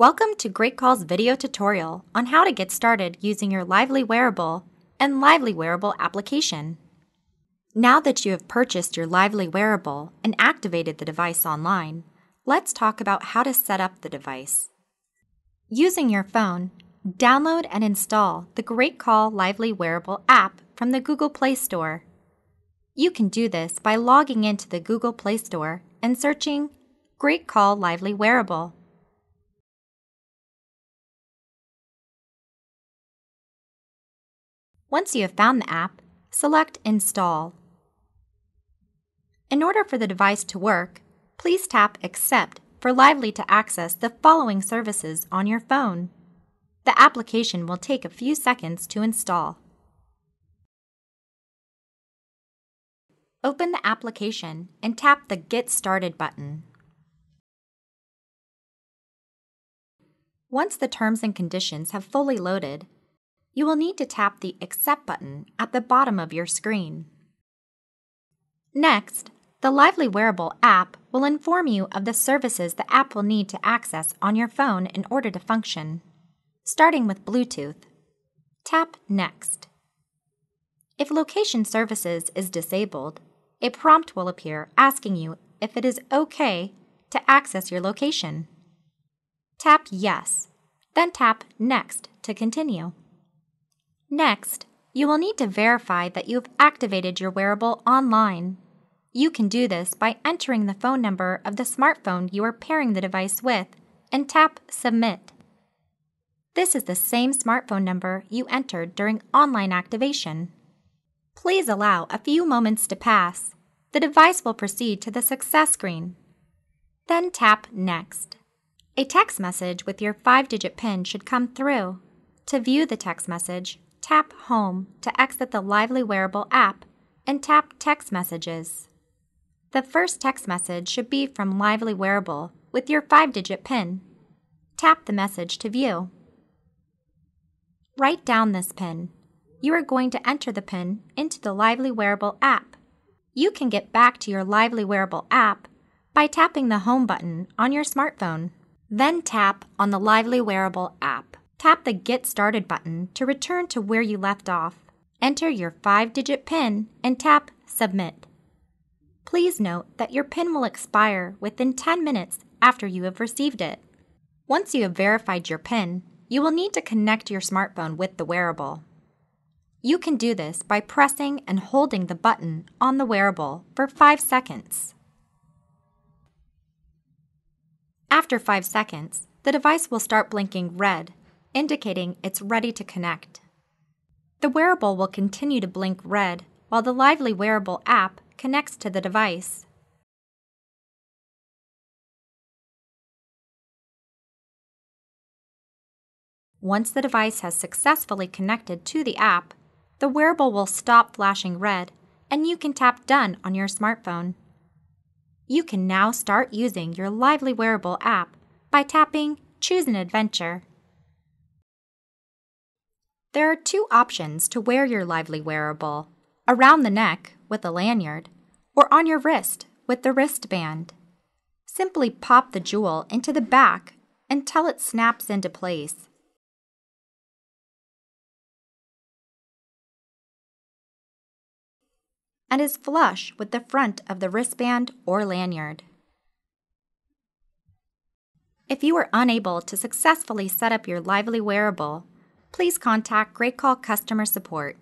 Welcome to GreatCall's video tutorial on how to get started using your Lively Wearable and Lively Wearable application. Now that you have purchased your Lively Wearable and activated the device online, let's talk about how to set up the device. Using your phone, download and install the GreatCall Lively Wearable app from the Google Play Store. You can do this by logging into the Google Play Store and searching GreatCall Lively Wearable. Once you have found the app, select Install. In order for the device to work, please tap Accept for Lively to access the following services on your phone. The application will take a few seconds to install. Open the application and tap the Get Started button. Once the terms and conditions have fully loaded, you will need to tap the Accept button at the bottom of your screen. Next, the Lively Wearable app will inform you of the services the app will need to access on your phone in order to function. Starting with Bluetooth, tap Next. If Location Services is disabled, a prompt will appear asking you if it is okay to access your location. Tap Yes, then tap Next to continue. Next, you will need to verify that you have activated your wearable online. You can do this by entering the phone number of the smartphone you are pairing the device with and tap Submit. This is the same smartphone number you entered during online activation. Please allow a few moments to pass. The device will proceed to the success screen. Then tap Next. A text message with your 5-digit PIN should come through. To view the text message, tap Home to exit the Lively Wearable app and tap Text Messages. The first text message should be from Lively Wearable with your 5-digit PIN. Tap the message to view. Write down this PIN. You are going to enter the PIN into the Lively Wearable app. You can get back to your Lively Wearable app by tapping the Home button on your smartphone. Then tap on the Lively Wearable app. Tap the Get Started button to return to where you left off. Enter your 5-digit PIN and tap Submit. Please note that your PIN will expire within 10 minutes after you have received it. Once you have verified your PIN, you will need to connect your smartphone with the wearable. You can do this by pressing and holding the button on the wearable for 5 seconds. After 5 seconds, the device will start blinking red, indicating it's ready to connect. The wearable will continue to blink red while the Lively Wearable app connects to the device. Once the device has successfully connected to the app, the wearable will stop flashing red and you can tap Done on your smartphone. You can now start using your Lively Wearable app by tapping Choose an Adventure. There are 2 options to wear your Lively Wearable: around the neck with a lanyard or on your wrist with the wristband. Simply pop the jewel into the back until it snaps into place. And is flush with the front of the wristband or lanyard. If you are unable to successfully set up your Lively Wearable, please contact GreatCall Customer Support.